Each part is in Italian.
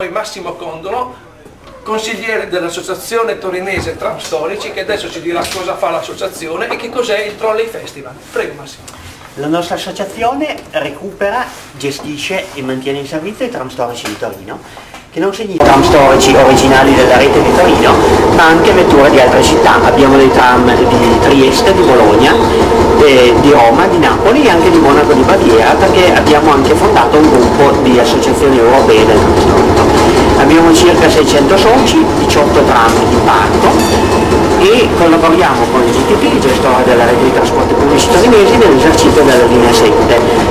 Poi Massimo Condolo, consigliere dell'Associazione Torinese Tram Storici, che adesso ci dirà cosa fa l'associazione e che cos'è il Trolley Festival. Prego Massimo. La nostra associazione recupera, gestisce e mantiene in servizio i tram storici di Torino, che non significa tram storici originali della rete di Torino, ma anche vetture di altre città. Abbiamo dei tram di Trieste, di Bologna, di Roma, di Napoli e anche di Monaco di Baviera, perché abbiamo anche fondato un gruppo di associazioni europee del tram storico. Abbiamo circa 600 soci, 18 tram di parco e collaboriamo con il GTP, il gestore della rete di trasporti pubblici torinesi, nell'esercizio della linea 7,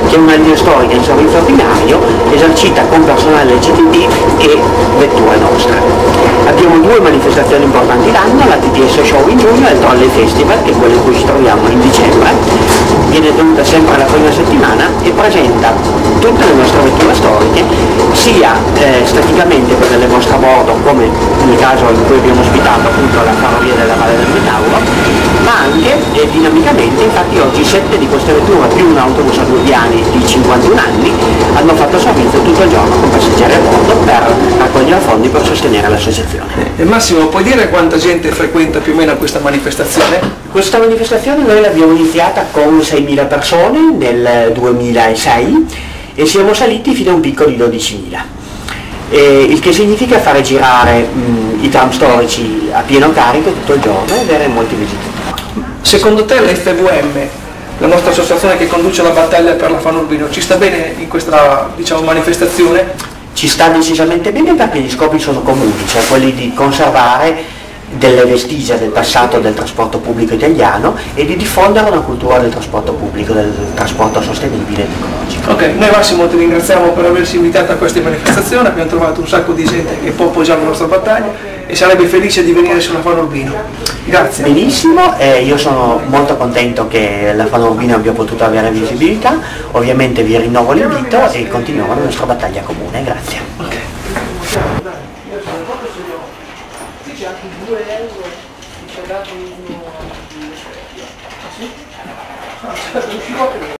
che è una linea storica in servizio ordinario esercita con personale del GTP e vetture nostre. Abbiamo due manifestazioni importanti l'anno, la TTS Show in giugno e il Trolley Festival, che è quello in cui ci troviamo in dicembre. Viene tenuta sempre la prima settimana e presenta tutte le nostre vetture storiche, sia staticamente quelle del vostro bordo, come nel caso in cui abbiamo ospitato appunto la ferrovia della Valle del Metauro, ma anche dinamicamente. Infatti oggi 7 di queste vetture più un autobus a due piani di 51 anni hanno fatto servizio tutto il giorno con passeggeri a bordo per raccogliere fondi per sostenere l'associazione. Massimo, puoi dire quanta gente frequenta più o meno questa manifestazione? Questa manifestazione noi l'abbiamo iniziata con 6.000 persone nel 2006 e siamo saliti fino a un picco di 12.000, il che significa fare girare i tram storici a pieno carico tutto il giorno e avere molti visitatori. Secondo te l'FVM, la nostra associazione che conduce la battaglia per la Fano Urbino, ci sta bene in questa, diciamo, manifestazione? Ci sta decisamente bene, perché gli scopi sono comuni, cioè quelli di conservare delle vestigia del passato del trasporto pubblico italiano e di diffondere una cultura del trasporto pubblico, del trasporto sostenibile ed ecologico. Ok, noi Massimo ti ringraziamo per averci invitato a questa manifestazione, abbiamo trovato un sacco di gente che può appoggiare la nostra battaglia e sarebbe felice di venire sulla Fano Urbino. Grazie. Benissimo, io sono molto contento che la Fano Urbino abbia potuto avere visibilità, ovviamente vi rinnovo l'invito e continuiamo la nostra battaglia comune, grazie. Okay. C'è anche 2 euro che ci ha dato uno di specchio. Ah sì? Non riuscivo a credere.